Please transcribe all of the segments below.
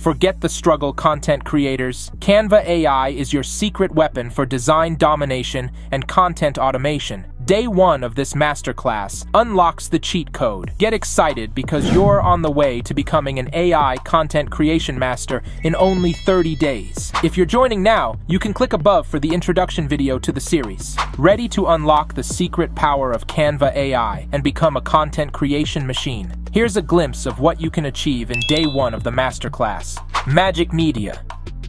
Forget the struggle, content creators. Canva AI is your secret weapon for design domination and content automation. Day 1 of this masterclass unlocks the cheat code. Get excited because you're on the way to becoming an AI content creation master in only 30 days. If you're joining now, you can click above for the introduction video to the series. Ready to unlock the secret power of Canva AI and become a content creation machine? Here's a glimpse of what you can achieve in Day 1 of the masterclass. Magic Media.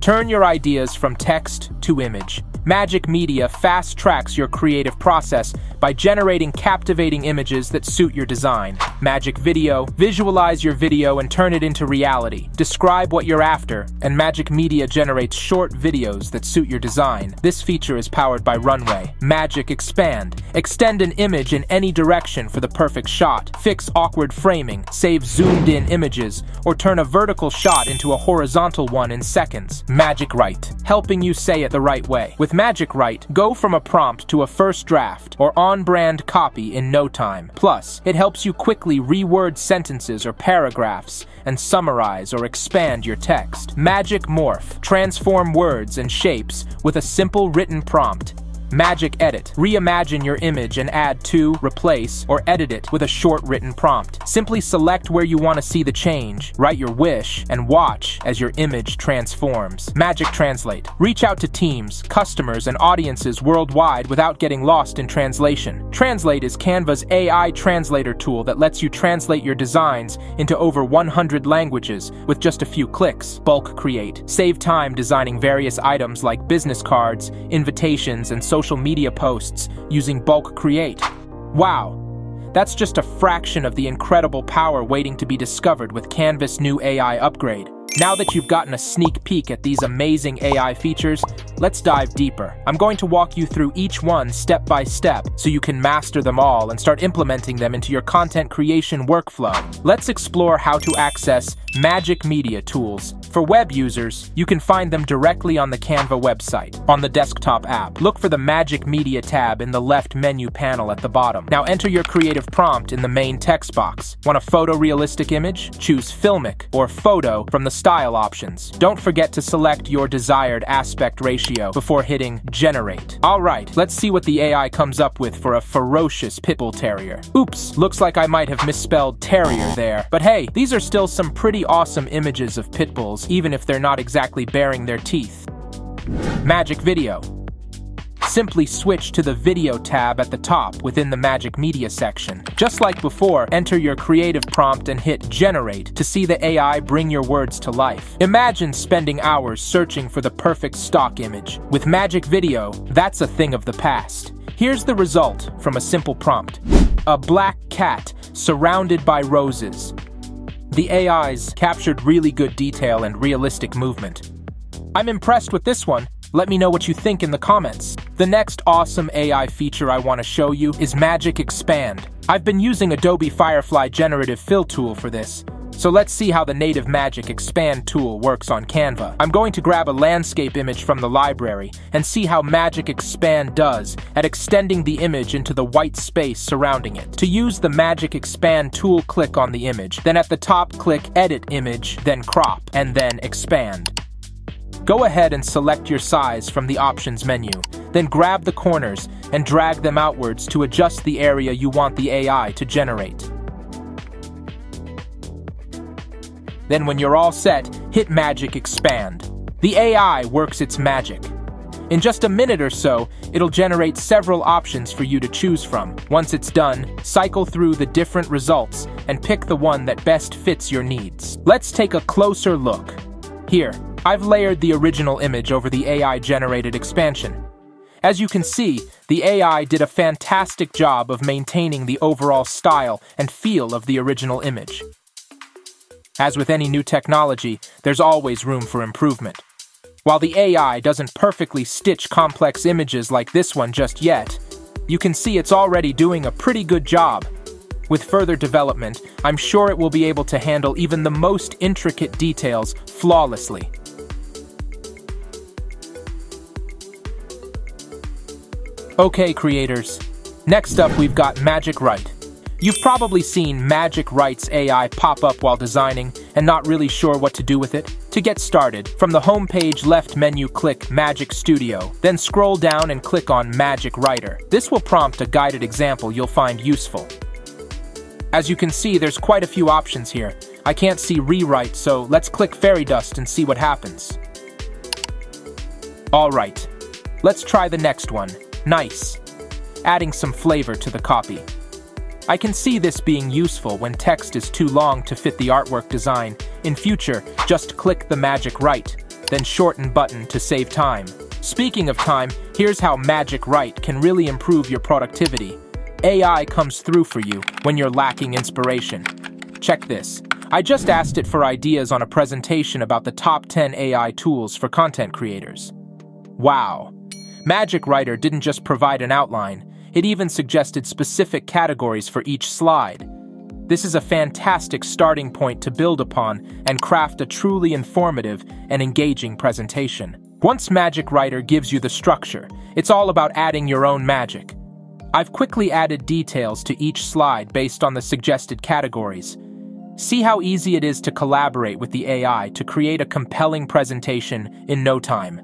Turn your ideas from text to image. Magic Media fast-tracks your creative process by generating captivating images that suit your design. Magic Video. Visualize your video and turn it into reality. Describe what you're after, and Magic Media generates short videos that suit your design. This feature is powered by Runway. Magic Expand. Extend an image in any direction for the perfect shot. Fix awkward framing, save zoomed-in images, or turn a vertical shot into a horizontal one in seconds. Magic Write. Helping you say it the right way. With Magic Write, go from a prompt to a first draft or on-brand copy in no time. Plus, it helps you quickly reword sentences or paragraphs and summarize or expand your text. Magic Morph. Transform words and shapes with a simple written prompt. Magic Edit. Reimagine your image and add to, replace, or edit it with a short written prompt. Simply select where you want to see the change, write your wish, and watch as your image transforms. Magic Translate. Reach out to teams, customers, and audiences worldwide without getting lost in translation. Translate is Canva's AI translator tool that lets you translate your designs into over 100 languages with just a few clicks. Bulk Create. Save time designing various items like business cards, invitations, and social media posts using Bulk Create. Wow, that's just a fraction of the incredible power waiting to be discovered with Canva's new AI upgrade. Now that you've gotten a sneak peek at these amazing AI features, let's dive deeper. I'm going to walk you through each one step by step so you can master them all and start implementing them into your content creation workflow. Let's explore how to access Magic Media tools. For web users, you can find them directly on the Canva website. On the desktop app, look for the Magic Media tab in the left menu panel at the bottom. Now enter your creative prompt in the main text box. Want a photorealistic image? Choose filmic or photo from the style options. Don't forget to select your desired aspect ratio before hitting generate. Alright, let's see what the AI comes up with for a ferocious pitbull terrier. Oops, looks like I might have misspelled terrier there. But hey, these are still some pretty awesome images of pitbulls, even if they're not exactly baring their teeth. Magic Video. Simply switch to the Video tab at the top within the Magic Media section. Just like before, enter your creative prompt and hit Generate to see the AI bring your words to life. Imagine spending hours searching for the perfect stock image. With Magic Video, that's a thing of the past. Here's the result from a simple prompt. A black cat surrounded by roses. The AI's captured really good detail and realistic movement. I'm impressed with this one. Let me know what you think in the comments. The next awesome AI feature I want to show you is Magic Expand. I've been using Adobe Firefly Generative Fill tool for this, so let's see how the native Magic Expand tool works on Canva. I'm going to grab a landscape image from the library and see how Magic Expand does at extending the image into the white space surrounding it. To use the Magic Expand tool, click on the image, then at the top click Edit Image, then Crop, and then Expand. Go ahead and select your size from the options menu, then grab the corners and drag them outwards to adjust the area you want the AI to generate. Then when you're all set, hit Magic Expand. The AI works its magic. In just a minute or so, it'll generate several options for you to choose from. Once it's done, cycle through the different results and pick the one that best fits your needs. Let's take a closer look. Here, I've layered the original image over the AI-generated expansion. As you can see, the AI did a fantastic job of maintaining the overall style and feel of the original image. As with any new technology, there's always room for improvement. While the AI doesn't perfectly stitch complex images like this one just yet, you can see it's already doing a pretty good job. With further development, I'm sure it will be able to handle even the most intricate details flawlessly. Okay, creators. Next up, we've got Magic Write. You've probably seen Magic Write's AI pop up while designing and not really sure what to do with it. To get started, from the home page left menu click Magic Studio, then scroll down and click on Magic Writer. This will prompt a guided example you'll find useful. As you can see, there's quite a few options here. I can't see rewrite, so let's click Fairy Dust and see what happens. Alright, let's try the next one. Nice. Adding some flavor to the copy. I can see this being useful when text is too long to fit the artwork design. In future, just click the Magic Write, then shorten button to save time. Speaking of time, here's how Magic Write can really improve your productivity. AI comes through for you when you're lacking inspiration. Check this. I just asked it for ideas on a presentation about the top 10 AI tools for content creators. Wow. Magic Writer didn't just provide an outline, it even suggested specific categories for each slide. This is a fantastic starting point to build upon and craft a truly informative and engaging presentation. Once Magic Writer gives you the structure, it's all about adding your own magic. I've quickly added details to each slide based on the suggested categories. See how easy it is to collaborate with the AI to create a compelling presentation in no time.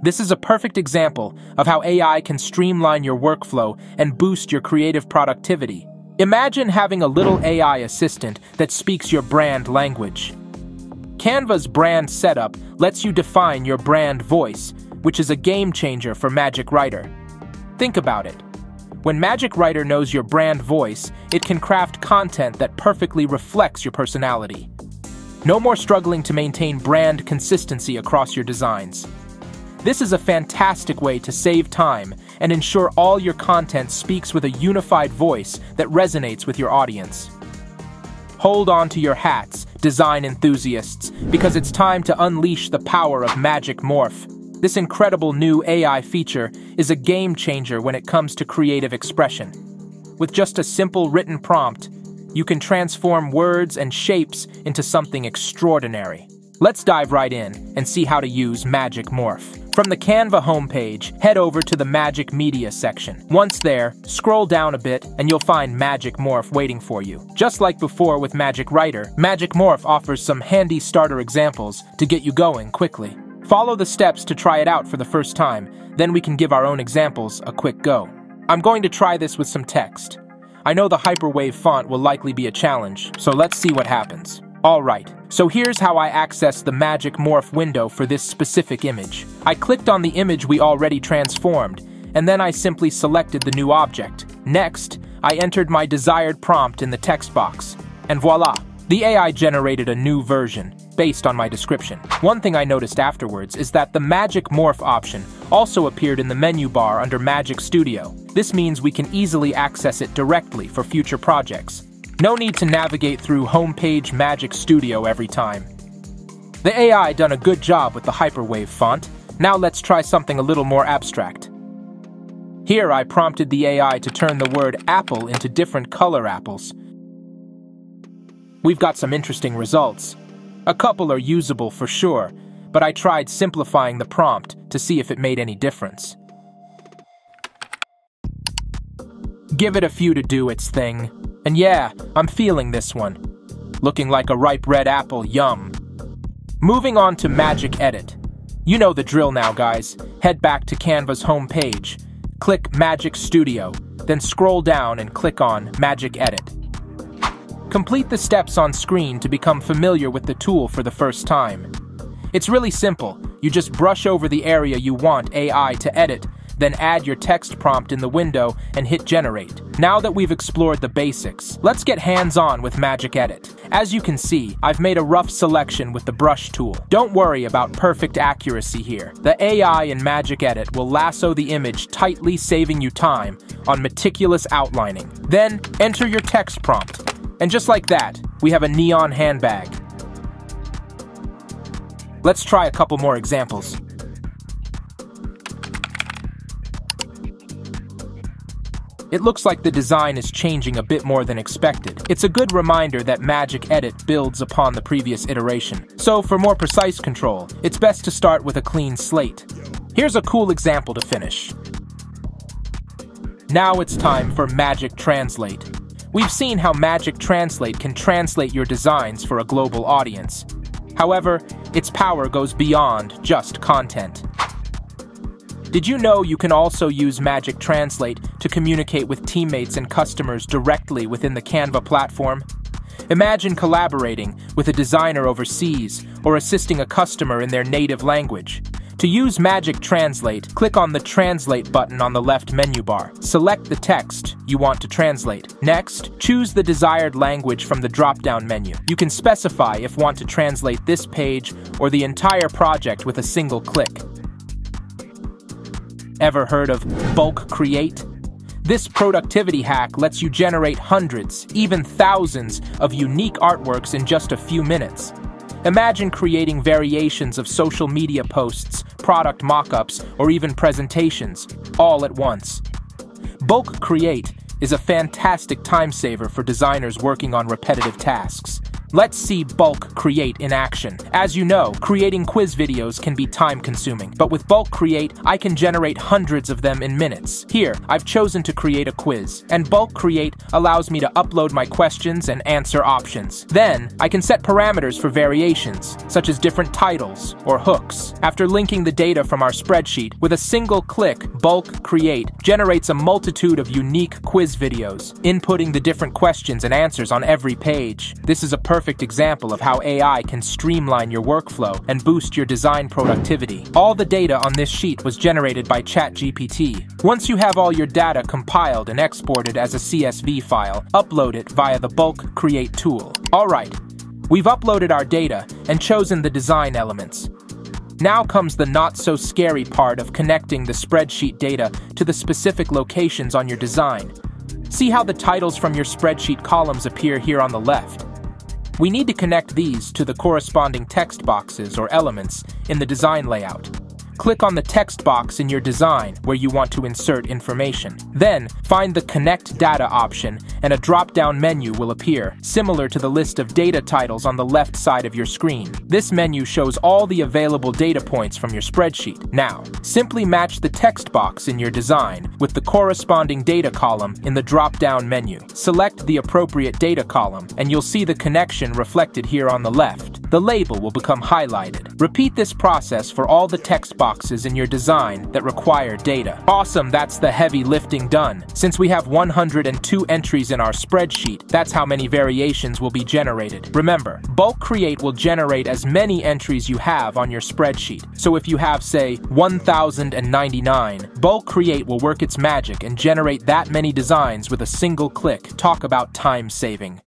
This is a perfect example of how AI can streamline your workflow and boost your creative productivity. Imagine having a little AI assistant that speaks your brand language. Canva's brand setup lets you define your brand voice, which is a game changer for Magic Writer. Think about it. When Magic Writer knows your brand voice, it can craft content that perfectly reflects your personality. No more struggling to maintain brand consistency across your designs. This is a fantastic way to save time and ensure all your content speaks with a unified voice that resonates with your audience. Hold on to your hats, design enthusiasts, because it's time to unleash the power of Magic Morph. This incredible new AI feature is a game changer when it comes to creative expression. With just a simple written prompt, you can transform words and shapes into something extraordinary. Let's dive right in and see how to use Magic Morph. From the Canva homepage, head over to the Magic Media section. Once there, scroll down a bit and you'll find Magic Morph waiting for you. Just like before with Magic Writer, Magic Morph offers some handy starter examples to get you going quickly. Follow the steps to try it out for the first time, then we can give our own examples a quick go. I'm going to try this with some text. I know the Hyperwave font will likely be a challenge, so let's see what happens. Alright, so here's how I access the Magic Morph window for this specific image. I clicked on the image we already transformed, and then I simply selected the new object. Next, I entered my desired prompt in the text box, and voila! The AI generated a new version, based on my description. One thing I noticed afterwards is that the Magic Morph option also appeared in the menu bar under Magic Studio. This means we can easily access it directly for future projects. No need to navigate through homepage Magic Studio every time. The AI done a good job with the Hyperwave font. Now let's try something a little more abstract. Here I prompted the AI to turn the word apple into different color apples. We've got some interesting results. A couple are usable for sure, but I tried simplifying the prompt to see if it made any difference. Give it a few to do its thing. And yeah, I'm feeling this one. Looking like a ripe red apple, yum. Moving on to Magic Edit. You know the drill now, guys. Head back to Canva's homepage, click Magic Studio, then scroll down and click on Magic Edit. Complete the steps on screen to become familiar with the tool for the first time. It's really simple. You just brush over the area you want AI to edit, then add your text prompt in the window and hit generate. Now that we've explored the basics, let's get hands-on with Magic Edit. As you can see, I've made a rough selection with the brush tool. Don't worry about perfect accuracy here. The AI in Magic Edit will lasso the image tightly, saving you time on meticulous outlining. Then enter your text prompt. And just like that, we have a neon handbag. Let's try a couple more examples. It looks like the design is changing a bit more than expected. It's a good reminder that Magic Edit builds upon the previous iteration. So for more precise control, it's best to start with a clean slate. Here's a cool example to finish. Now it's time for Magic Translate. We've seen how Magic Translate can translate your designs for a global audience. However, its power goes beyond just content. Did you know you can also use Magic Translate to communicate with teammates and customers directly within the Canva platform? Imagine collaborating with a designer overseas or assisting a customer in their native language. To use Magic Translate, click on the Translate button on the left menu bar. Select the text you want to translate. Next, choose the desired language from the drop-down menu. You can specify if you want to translate this page or the entire project with a single click. Ever heard of Bulk Create? This productivity hack lets you generate hundreds, even thousands, of unique artworks in just a few minutes. Imagine creating variations of social media posts, product mock-ups, or even presentations, all at once. Bulk Create is a fantastic time saver for designers working on repetitive tasks. Let's see Bulk Create in action. As you know, creating quiz videos can be time-consuming, but with Bulk Create, I can generate hundreds of them in minutes. Here, I've chosen to create a quiz, and Bulk Create allows me to upload my questions and answer options. Then, I can set parameters for variations, such as different titles or hooks. After linking the data from our spreadsheet, with a single click, Bulk Create generates a multitude of unique quiz videos, inputting the different questions and answers on every page. This is a perfect example of how AI can streamline your workflow and boost your design productivity. All the data on this sheet was generated by ChatGPT. Once you have all your data compiled and exported as a CSV file, upload it via the Bulk Create tool. Alright, we've uploaded our data and chosen the design elements. Now comes the not-so-scary part of connecting the spreadsheet data to the specific locations on your design. See how the titles from your spreadsheet columns appear here on the left? We need to connect these to the corresponding text boxes or elements in the design layout. Click on the text box in your design where you want to insert information. Then, find the Connect Data option and a drop-down menu will appear, similar to the list of data titles on the left side of your screen. This menu shows all the available data points from your spreadsheet. Now, simply match the text box in your design with the corresponding data column in the drop-down menu. Select the appropriate data column and you'll see the connection reflected here on the left. The label will become highlighted. Repeat this process for all the text boxes in your design that require data. Awesome, that's the heavy lifting done. Since we have 102 entries in our spreadsheet, that's how many variations will be generated. Remember, Bulk Create will generate as many entries you have on your spreadsheet. So if you have, say, 1,099, Bulk Create will work its magic and generate that many designs with a single click. Talk about time saving.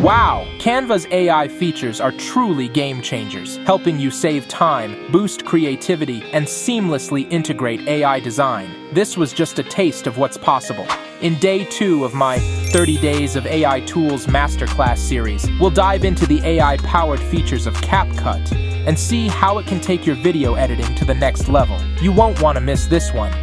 Wow! Canva's AI features are truly game changers, helping you save time, boost creativity, and seamlessly integrate AI design. This was just a taste of what's possible. In Day 2 of my 30 Days of AI Tools Masterclass series, we'll dive into the AI-powered features of CapCut and see how it can take your video editing to the next level. You won't want to miss this one.